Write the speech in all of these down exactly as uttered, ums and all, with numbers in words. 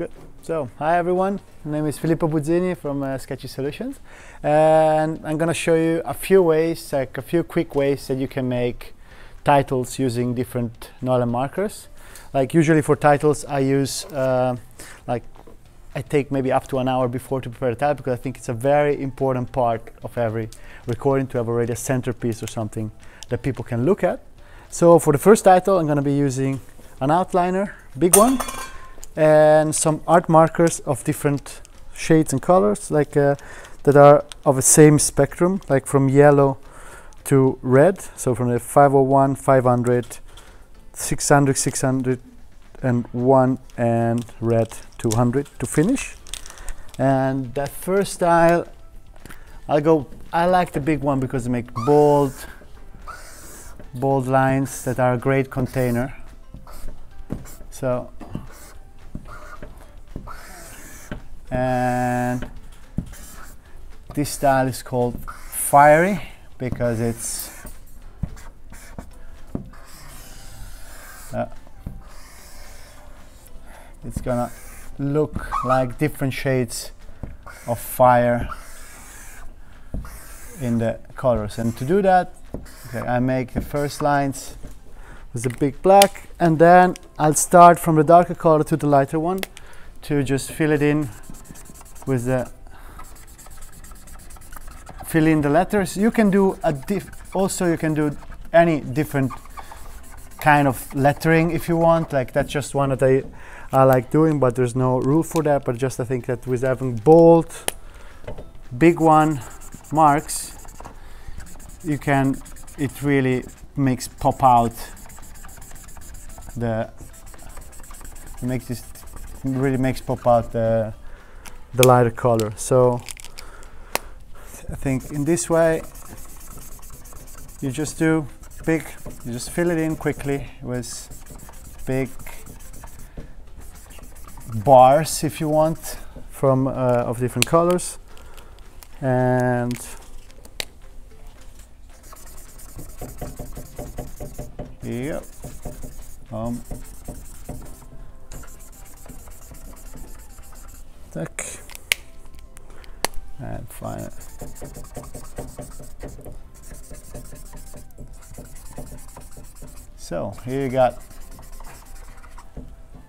Good. So, hi everyone, my name is Filippo Buzzini from uh, Sketchy Solutions, and I'm gonna show you a few ways, like a few quick ways that you can make titles using different Nolan markers. Like usually for titles I use, uh, like I take maybe up to an hour before to prepare a title, because I think it's a very important part of every recording to have already a centerpiece or something that people can look at. So for the first title I'm gonna be using an outliner, big one, and some art markers of different shades and colors, like uh, that are of the same spectrum, like from yellow to red, so from the five oh one, five hundred, six hundred, six hundred one, and red two hundred to finish. And that first style, I'll go, I like the big one because they make bold bold lines that are a great container. So, and this style is called fiery because it's uh, it's gonna look like different shades of fire in the colors. And to do that, okay, I make the first lines with the big black, and then I'll start from the darker color to the lighter one to just fill it in with the fill in the letters. You can do a diff also you can do any different kind of lettering if you want, like that's just one that I, I like doing, but there's no rule for that. But just I think that with having bold big one marks, you can, it really makes pop out the makes this really makes pop out the the lighter color. So I think in this way you just do big, you just fill it in quickly with big bars if you want from uh, of different colors, and yep um and find it. So here you got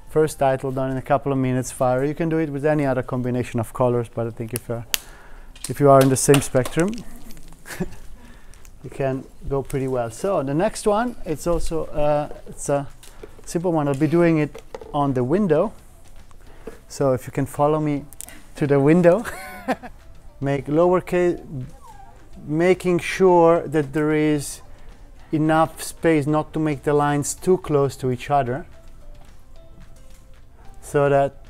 first title done in a couple of minutes, fire. You can do it with any other combination of colors, but I think if you're, if you are in the same spectrum you can go pretty well. So the next one, it's also uh, it's a simple one. I'll be doing it on the window. So if you can follow me to the window, make lowercase, making sure that there is enough space not to make the lines too close to each other, so that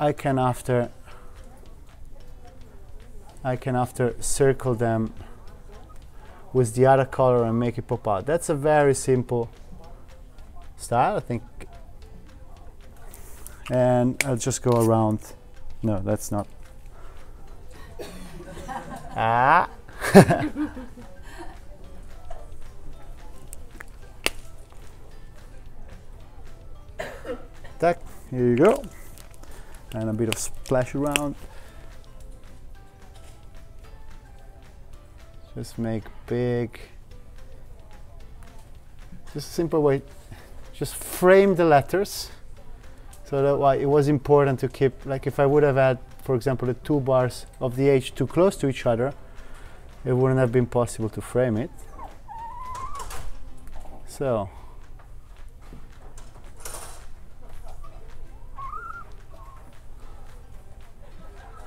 I can after I can after circle them with the other color and make it pop out. That's a very simple style, I think. And I'll just go around. No, that's not. Ah. Tack. Here you go. And a bit of splash around. Just make big. Just a simple way. Just frame the letters. So that's why it was important to keep, like if I would have had, for example, the two bars of the H too close to each other, it wouldn't have been possible to frame it. So.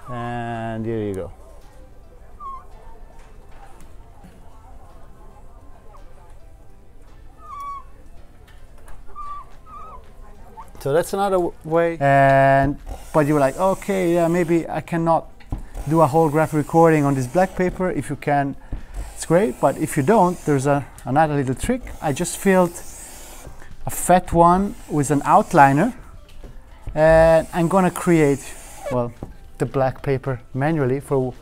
And here you go. So that's another w way, and but you were like, okay, yeah, maybe I cannot do a whole graphic recording on this black paper. If you can, it's great, but if you don't, there's a, another little trick. I just filled a fat one with an outliner, and I'm gonna create, well, the black paper manually for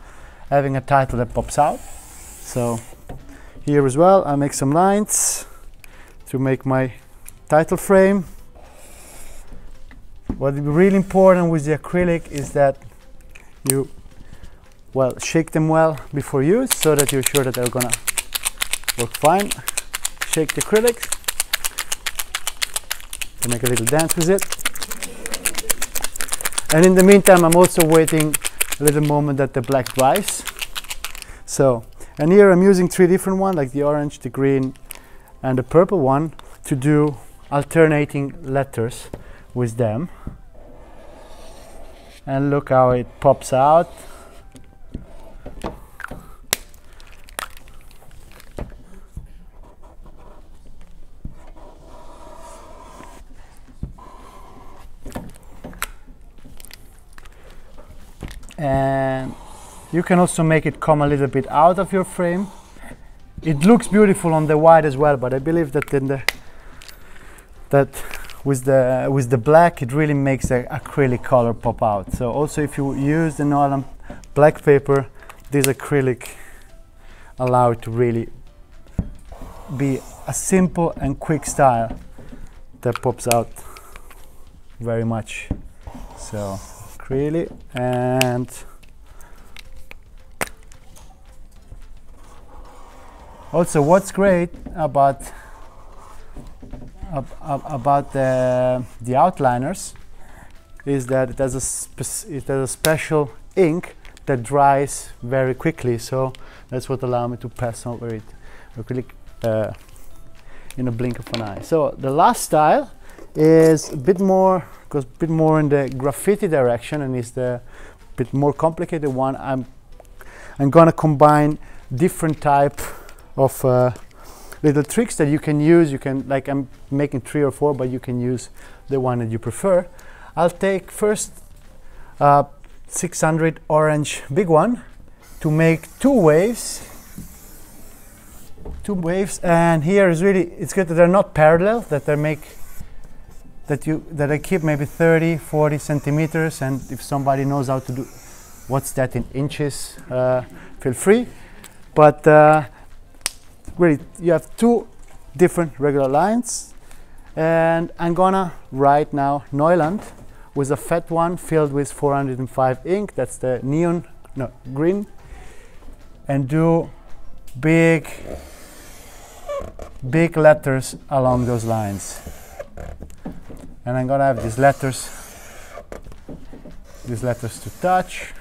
having a title that pops out. So here as well, I make some lines to make my title frame. What's really important with the acrylic is that you, well, shake them well before use so that you're sure that they're gonna work fine. Shake the acrylics to make a little dance with it. And in the meantime, I'm also waiting a little moment that the black dries. So, and here I'm using three different ones, like the orange, the green, and the purple one, to do alternating letters with them. And look how it pops out. And you can also make it come a little bit out of your frame. It looks beautiful on the white as well, but I believe that in the that with the with the black it really makes the acrylic color pop out. So also if you use an oil black paper, this acrylic allows it to really be a simple and quick style that pops out very much. So acrylic and also, what's great about ab, ab, about the the outliners is that it has a it has a special ink that dries very quickly. So that's what allows me to pass over it acrylic uh, in a blink of an eye. So the last style is a bit more goes a bit more in the graffiti direction, and is the bit more complicated one. I'm I'm gonna combine different type of uh, little tricks that you can use. You can, like, I'm making three or four, but you can use the one that you prefer. I'll take first uh, six hundred orange big one to make two waves two waves and here is really, it's good that they're not parallel, that they make that you that I keep maybe thirty forty centimeters, and if somebody knows how to do what's that in inches, uh, feel free, but uh, really, you have two different regular lines, and I'm gonna write now Neuland with a fat one filled with four hundred five ink, that's the neon, no, green, and do big, big letters along those lines. And I'm gonna have these letters, these letters to touch.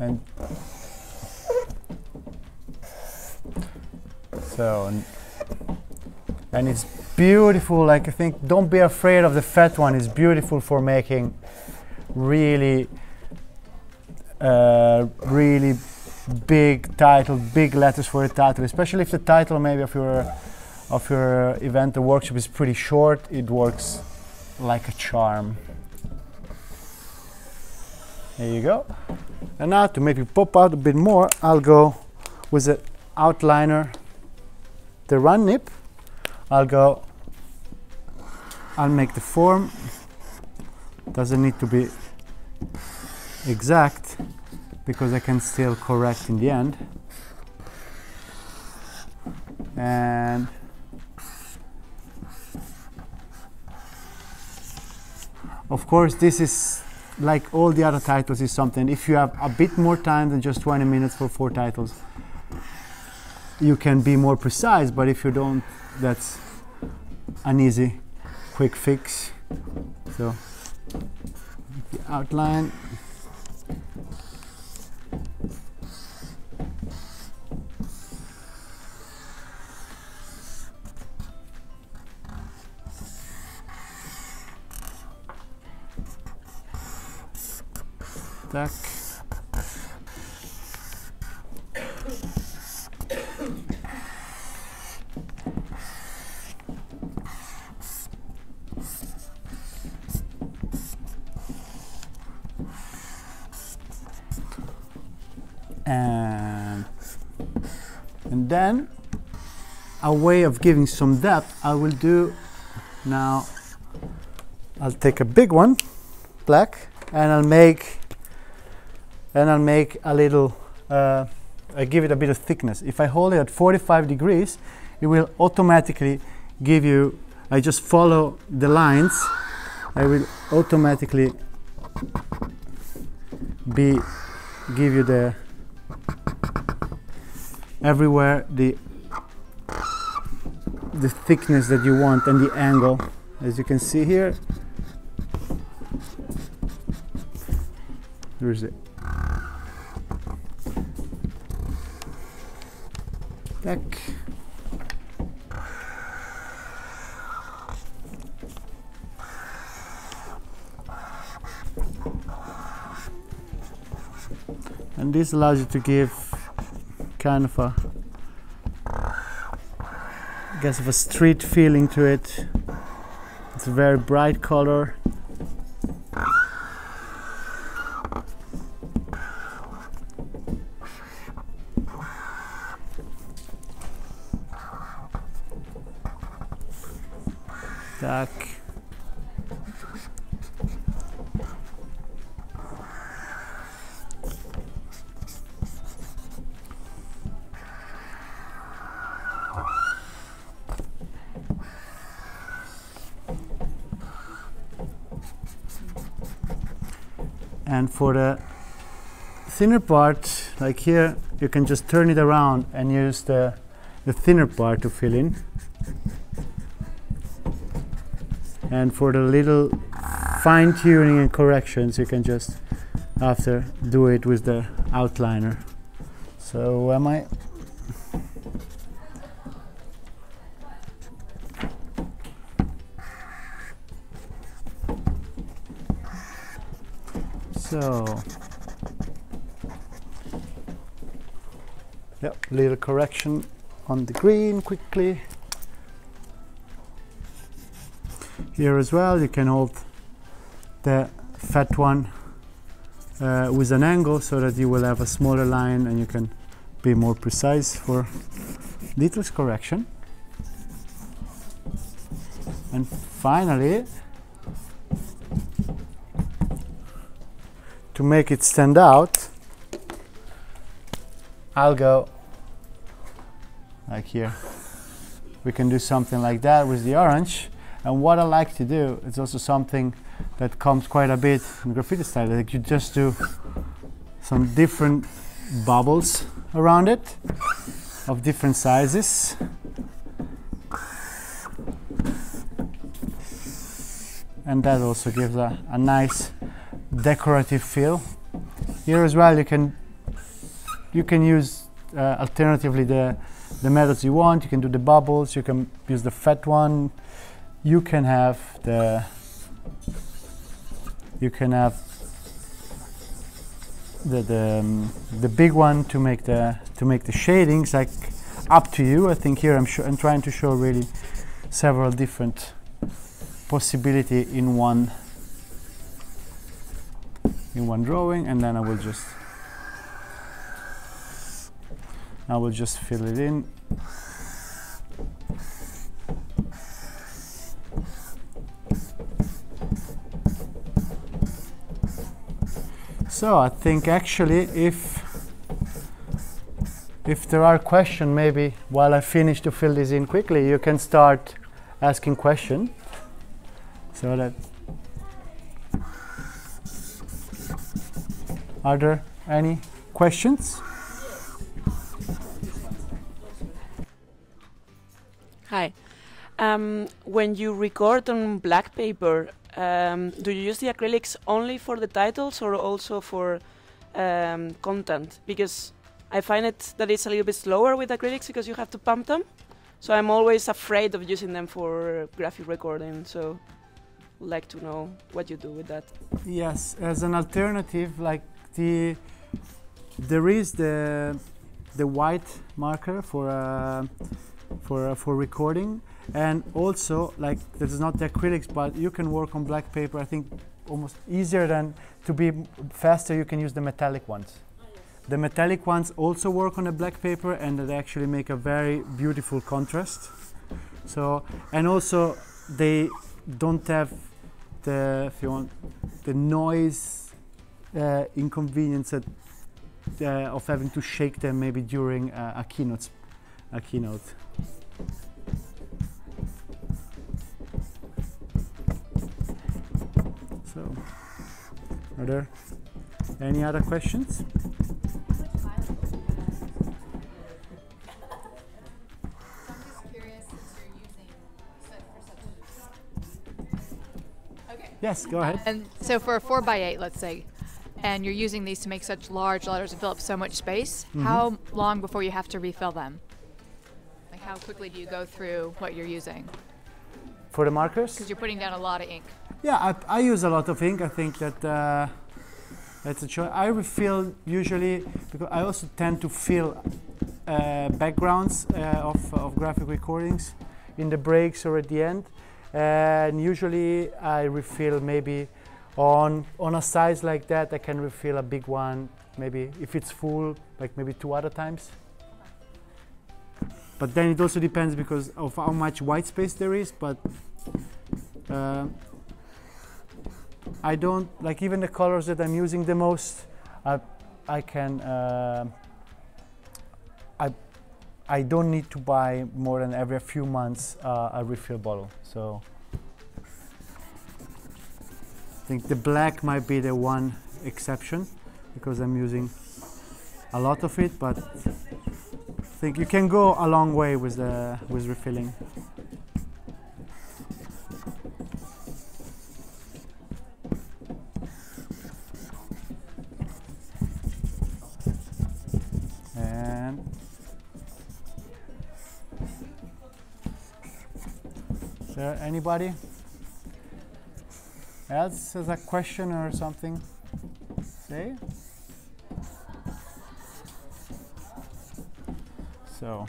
And so, and, and it's beautiful. Like, I think, don't be afraid of the fat one. It's beautiful for making really, uh, really big title, big letters for a title. Especially if the title maybe of your of your event or workshop is pretty short, it works like a charm. There you go. And now, to make it pop out a bit more, I'll go with the outliner, the run nib. I'll go, I'll make the form. Doesn't need to be exact because I can still correct in the end. And of course, this is, like all the other titles, is something, if you have a bit more time than just twenty minutes for four titles, you can be more precise, but if you don't, that's an easy, quick fix. So, the outline. Tack. And, and then a way of giving some depth, I will do now I'll take a big one, black, and I'll make and I'll make a little uh, I give it a bit of thickness. If I hold it at forty-five degrees, it will automatically give you, I just follow the lines, I will automatically be give you the everywhere the the thickness that you want and the angle, as you can see here. Where is it? Back. And this allows you to give kind of a, I guess, of a street feeling to it. It's a very bright color. Dark. And for the thinner part, like here, you can just turn it around and use the, the thinner part to fill in. And for the little fine-tuning and corrections, you can just after do it with the outliner. So am I? So, yep, little correction on the green quickly. Here as well, you can hold the fat one uh, with an angle so that you will have a smaller line and you can be more precise for details correction. And finally, to make it stand out, I'll go like here. We can do something like that with the orange. And what I like to do is also something that comes quite a bit in graffiti style. Like you just do some different bubbles around it of different sizes. And that also gives a, a nice decorative feel. Here as well, you can you can use uh, alternatively the the methods you want. You can do the bubbles, you can use the fat one, you can have the you can have the the, um, the big one to make the to make the shadings, like up to you. I think here I'm sure I'm trying to show really several different possibility in one in one drawing, and then I will just I will just fill it in. So I think actually if if there are questions, maybe while I finish to fill this in quickly, you can start asking questions so that. Are there any questions? Hi. Um, when you record on black paper, um, do you use the acrylics only for the titles or also for um, content? Because I find it that it's a little bit slower with acrylics because you have to pump them. So I'm always afraid of using them for graphic recording. So I'd like to know what you do with that. Yes, as an alternative, like The, there is the the white marker for uh, for uh, for recording, and also like this is not the acrylics, but you can work on black paper. I think almost easier than to be faster. You can use the metallic ones. Oh, yes. The metallic ones also work on the black paper, and they actually make a very beautiful contrast. So and also they don't have the, if you want, the noise uh, inconvenience that, uh, of having to shake them maybe during uh, a keynote. A keynote. So, are there any other questions? Yes, go ahead. And so for a four by eight, let's say, and you're using these to make such large letters and fill up so much space, mm-hmm. how long before you have to refill them? Like how quickly do you go through what you're using? For the markers? Because you're putting down a lot of ink. Yeah, I, I use a lot of ink. I think that uh, that's a choice. I refill usually, because I also tend to fill uh, backgrounds uh, of, of graphic recordings in the breaks or at the end. And usually I refill maybe on on a size like that. I can refill a big one, maybe if it's full, like maybe two other times. But then it also depends because of how much white space there is. But uh, I don't like even the colors that I'm using the most. I I can uh, I. I don't need to buy more than every few months uh, a refill bottle. So I think the black might be the one exception because I'm using a lot of it, but I think you can go a long way with, the, with refilling. And Uh, anybody else has a question or something to say? So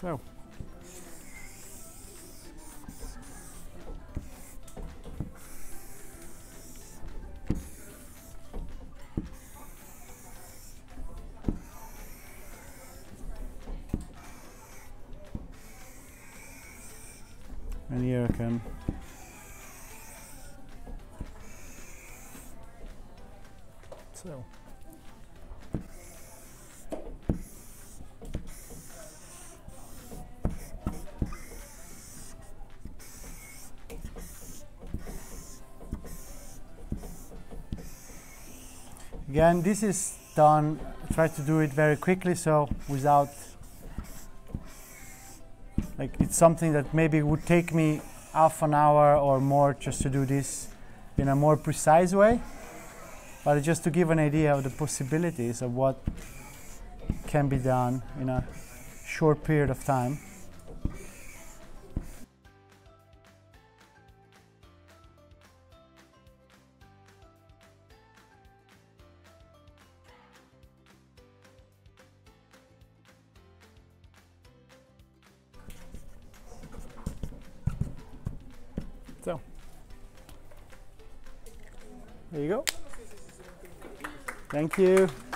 so and here I can. So. Again, this is done. I try to do it very quickly, so without. Like it's something that maybe would take me half an hour or more just to do this in a more precise way, but just to give an idea of the possibilities of what can be done in a short period of time. So, there you go. Thank you.